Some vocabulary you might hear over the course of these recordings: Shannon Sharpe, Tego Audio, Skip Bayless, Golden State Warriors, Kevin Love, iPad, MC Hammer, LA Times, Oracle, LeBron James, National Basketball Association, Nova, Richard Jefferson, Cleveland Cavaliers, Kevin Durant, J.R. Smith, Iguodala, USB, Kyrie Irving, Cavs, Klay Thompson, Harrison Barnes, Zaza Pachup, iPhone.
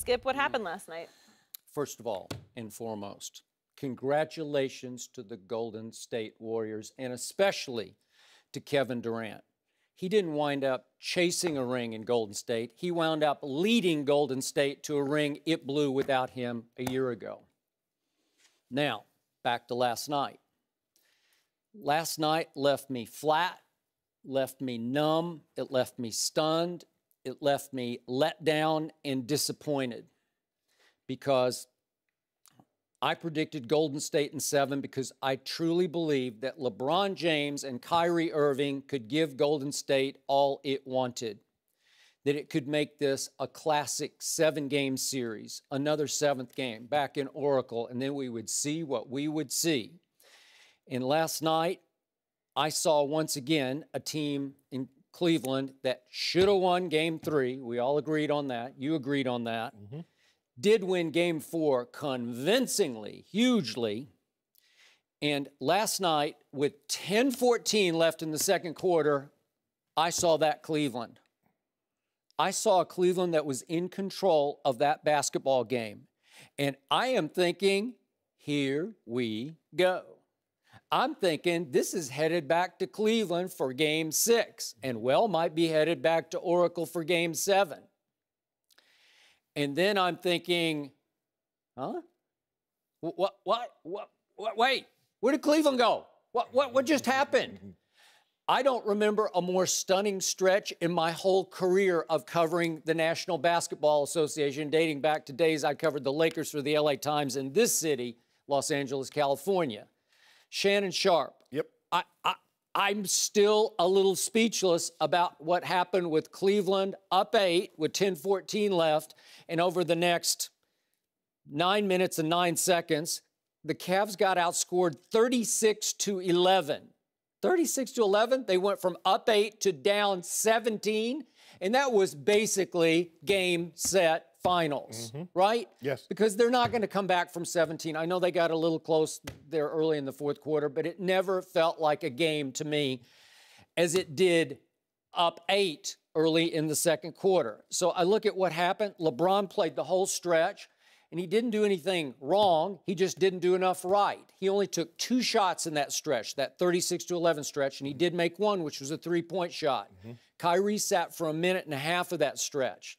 Skip, what happened last night? First of all and foremost, congratulations to the Golden State Warriors, and especially to Kevin Durant. He didn't wind up chasing a ring in Golden State. He wound up leading Golden State to a ring it blew without him a year ago. Now, back to last night. Last night left me flat, left me numb, it left me stunned, it left me let down and disappointed, because I predicted Golden State in 7 because I truly believed that LeBron James and Kyrie Irving could give Golden State all it wanted, that it could make this a classic 7-game series, another 7th game back in Oracle, and then we would see what we would see. And last night, I saw once again a team in Cleveland that should have won game 3. We all agreed on that. You agreed on that. Mm-hmm. Did win game 4 convincingly, hugely. And last night, with 10-14 left in the second quarter, I saw that Cleveland. I saw a Cleveland that was in control of that basketball game. And I am thinking, here we go. I'm thinking this is headed back to Cleveland for game 6, and well, might be headed back to Oracle for game 7. And then I'm thinking, huh? What? Wait, where did Cleveland go? What just happened? I don't remember a more stunning stretch in my whole career of covering the National Basketball Association, dating back to days I covered the Lakers for the LA Times in this city, Los Angeles, California. Shannon Sharpe. Yep. I'm still a little speechless about what happened with Cleveland up 8 with 10-14 left, and over the next 9 minutes and 9 seconds, the Cavs got outscored 36-11. 36-11, they went from up 8 to down 17, and that was basically game, set, finals, mm-hmm. right? Yes. Because they're not going to come back from 17. I know they got a little close there early in the fourth quarter, but it never felt like a game to me as it did up 8 early in the second quarter. So I look at what happened. LeBron played the whole stretch, and he didn't do anything wrong. He just didn't do enough right. He only took 2 shots in that stretch, that 36-11 stretch, and he did make 1, which was a 3-point shot. Mm-hmm. Kyrie sat for a minute and a half of that stretch.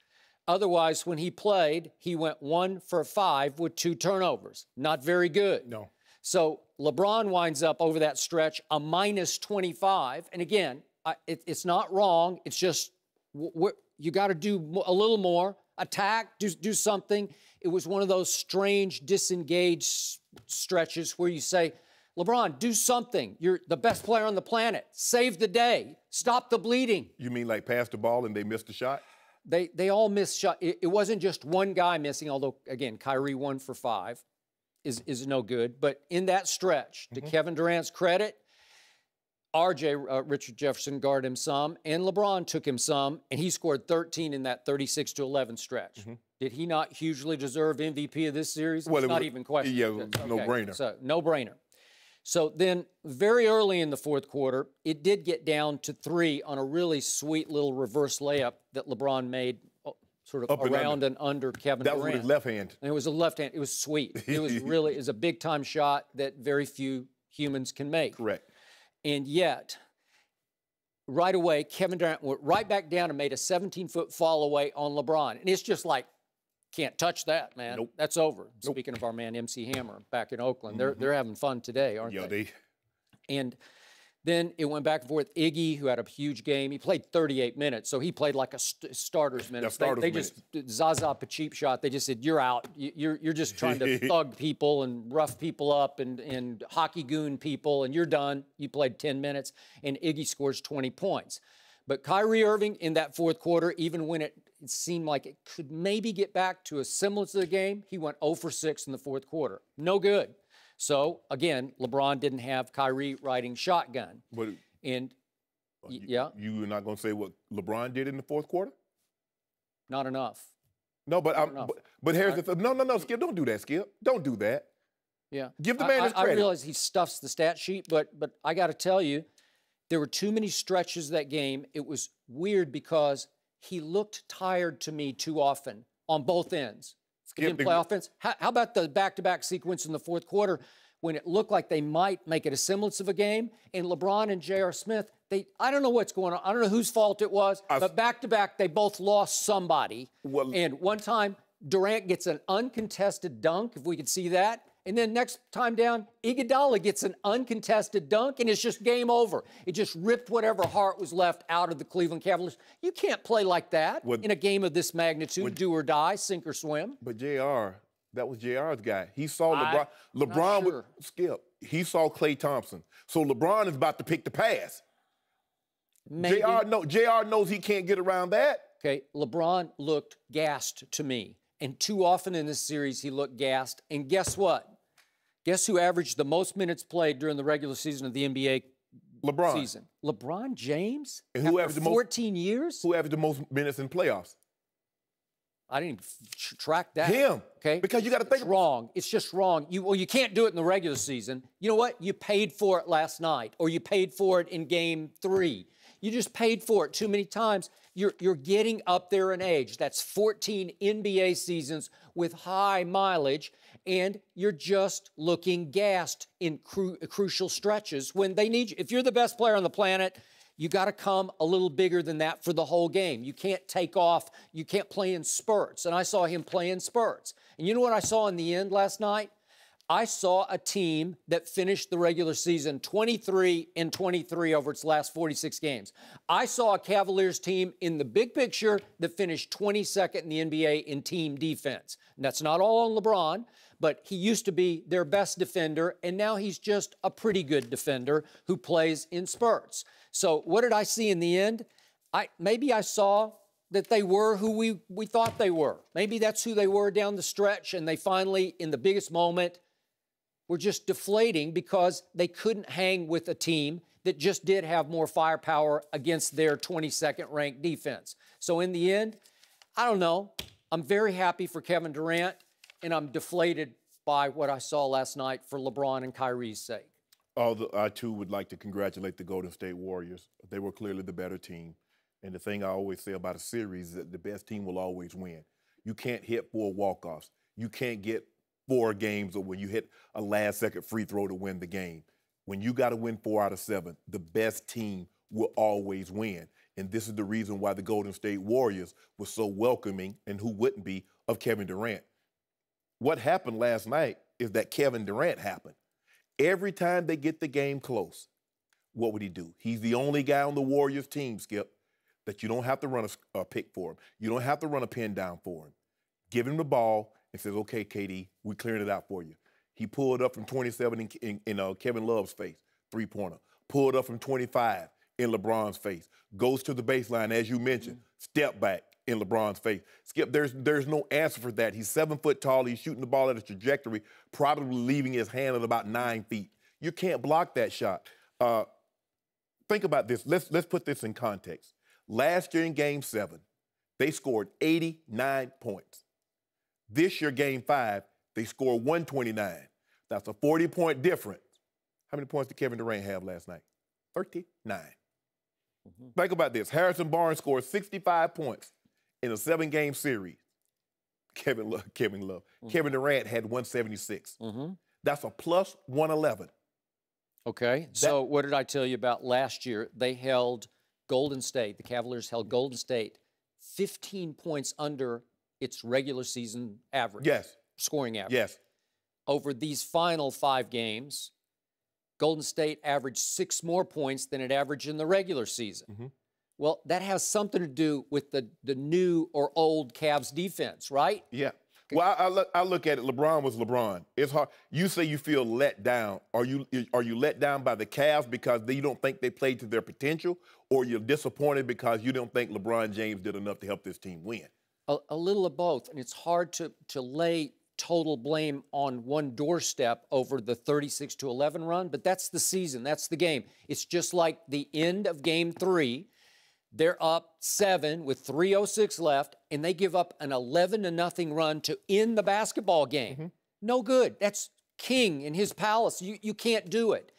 Otherwise, when he played, he went 1 for 5 with 2 turnovers. Not very good. No. So LeBron winds up over that stretch a -25. And again, it's not wrong. It's just you got to do a little more. Attack, do something. It was one of those strange, disengaged stretches where you say, LeBron, do something. You're the best player on the planet. Save the day. Stop the bleeding. You mean like pass the ball and they missed the shot? They all missed shot. It wasn't just one guy missing, although, again, Kyrie 1 for 5 is no good. But in that stretch, mm-hmm. to Kevin Durant's credit, Richard Jefferson guarded him some, and LeBron took him some, and he scored 13 in that 36-11 stretch. Mm-hmm. Did he not hugely deserve MVP of this series? Well, it's not even question. Yeah, no-brainer. So, no-brainer. So then, very early in the fourth quarter, it did get down to 3 on a really sweet little reverse layup that LeBron made sort of around and under Kevin Durant. That was with his left hand. And it was a left hand. It was sweet. It was really, it was a big-time shot that very few humans can make. Correct. And yet, right away, Kevin Durant went right back down and made a 17-foot fall away on LeBron. And it's just like, can't touch that, man. Nope. That's over. Nope. Speaking of our man, MC Hammer, back in Oakland. Mm-hmm. They're having fun today, aren't they? And then it went back and forth. Iggy, who had a huge game, he played 38 minutes, so he played like a starter's minute. They just Zaza Pachup shot. They just said, you're out. You're just trying to thug people and rough people up and hockey goon people, and you're done. You played 10 minutes, and Iggy scores 20 points. But Kyrie Irving in that fourth quarter, even when it seemed like it could maybe get back to a semblance of the game, he went 0 for 6 in the fourth quarter. No good. So, again, LeBron didn't have Kyrie riding shotgun. But, and, yeah. You're not going to say what LeBron did in the fourth quarter? Not enough. No, but here's the thing. No, Skip, don't do that, Skip. Don't do that. Yeah. Give the man his credit. I realize he stuffs the stat sheet, but I got to tell you, there were too many stretches that game. It was weird because he looked tired to me too often. on both ends. It's going to play offense. How about the back-to-back sequence in the fourth quarter when it looked like they might make it a semblance of a game? And LeBron and J.R. Smith, I don't know what's going on. I don't know whose fault it was, but back-to-back, they both lost somebody. Well, and one time, Durant gets an uncontested dunk, if we could see that. And then next time down, Iguodala gets an uncontested dunk, and it's just game over. It just ripped whatever heart was left out of the Cleveland Cavaliers. You can't play like that in a game of this magnitude, do or die, sink or swim. But JR, that was JR's guy. He saw LeBron. LeBron would skip. He saw Klay Thompson. So LeBron is about to pick the pass. JR knows he can't get around that. Okay, LeBron looked gassed to me. And too often in this series, he looked gassed. And guess what? Guess who averaged the most minutes played during the regular season of the NBA season? LeBron James? And who averaged 14 years? Who averaged the most minutes in playoffs? I didn't even track that. Him. Okay? Because you got to think. It's wrong. It's just wrong. You can't do it in the regular season. You know what? You paid for it last night, or you paid for it in game three. You just paid for it too many times. You're getting up there in age. That's 14 NBA seasons with high mileage, and you're just looking gassed in crucial stretches when they need you. If you're the best player on the planet, you got to come a little bigger than that for the whole game. You can't take off. You can't play in spurts, and I saw him play in spurts. And you know what I saw in the end last night? I saw a team that finished the regular season 23-23 over its last 46 games. I saw a Cavaliers team in the big picture that finished 22nd in the NBA in team defense. And that's not all on LeBron, but he used to be their best defender, and now he's just a pretty good defender who plays in spurts. So what did I see in the end? Maybe I saw that they were who we thought they were. Maybe that's who they were down the stretch, and they finally, in the biggest moment, were just deflating because they couldn't hang with a team that just did have more firepower against their 22nd-ranked defense. So in the end, I don't know. I'm very happy for Kevin Durant, and I'm deflated by what I saw last night for LeBron and Kyrie's sake. I, too, would like to congratulate the Golden State Warriors. They were clearly the better team. And the thing I always say about a series is that the best team will always win. You can't hit 4 walk-offs. You can't get 4 games, or when you hit a last-second free throw to win the game. When you got to win 4 out of 7, the best team will always win. And this is the reason why the Golden State Warriors were so welcoming, and who wouldn't be, of Kevin Durant. What happened last night is that Kevin Durant happened. Every time they get the game close, what would he do? He's the only guy on the Warriors team, Skip, that you don't have to run a pick for him. You don't have to run a pin down for him. Give him the ball and says, okay, KD, we're clearing it out for you. He pulled up from 27 in Kevin Love's face, three-pointer. Pulled up from 25 in LeBron's face. Goes to the baseline, as you mentioned, step back in LeBron's face. Skip, there's no answer for that. He's 7 foot tall. He's shooting the ball at a trajectory, probably leaving his hand at about 9 feet. You can't block that shot. Think about this. Let's put this in context. Last year in Game 7, they scored 89 points. This year, Game 5, they scored 129. That's a 40-point difference. How many points did Kevin Durant have last night? 39. Think about this. Harrison Barnes scored 65 points in a 7-game series. Kevin Love. Kevin Durant had 176. That's a plus 111. Okay. So what did I tell you about last year? They held Golden State, the Cavaliers held Golden State 15 points under its regular season average. Yes. Scoring average. Yes. Over these final 5 games, Golden State averaged 6 more points than it averaged in the regular season. Well, that has something to do with the new or old Cavs defense, right? Yeah. Well, I look at it. LeBron was LeBron. It's hard. You say you feel let down. Are you let down by the Cavs because you don't think they played to their potential, or you're disappointed because you don't think LeBron James did enough to help this team win? A little of both, and it's hard to lay total blame on one doorstep over the 36-11 run, but that's the season. That's the game. It's just like the end of Game 3. They're up 7 with 3:06 left, and they give up an 11-0 run to end the basketball game. No good. That's King in his palace. You can't do it.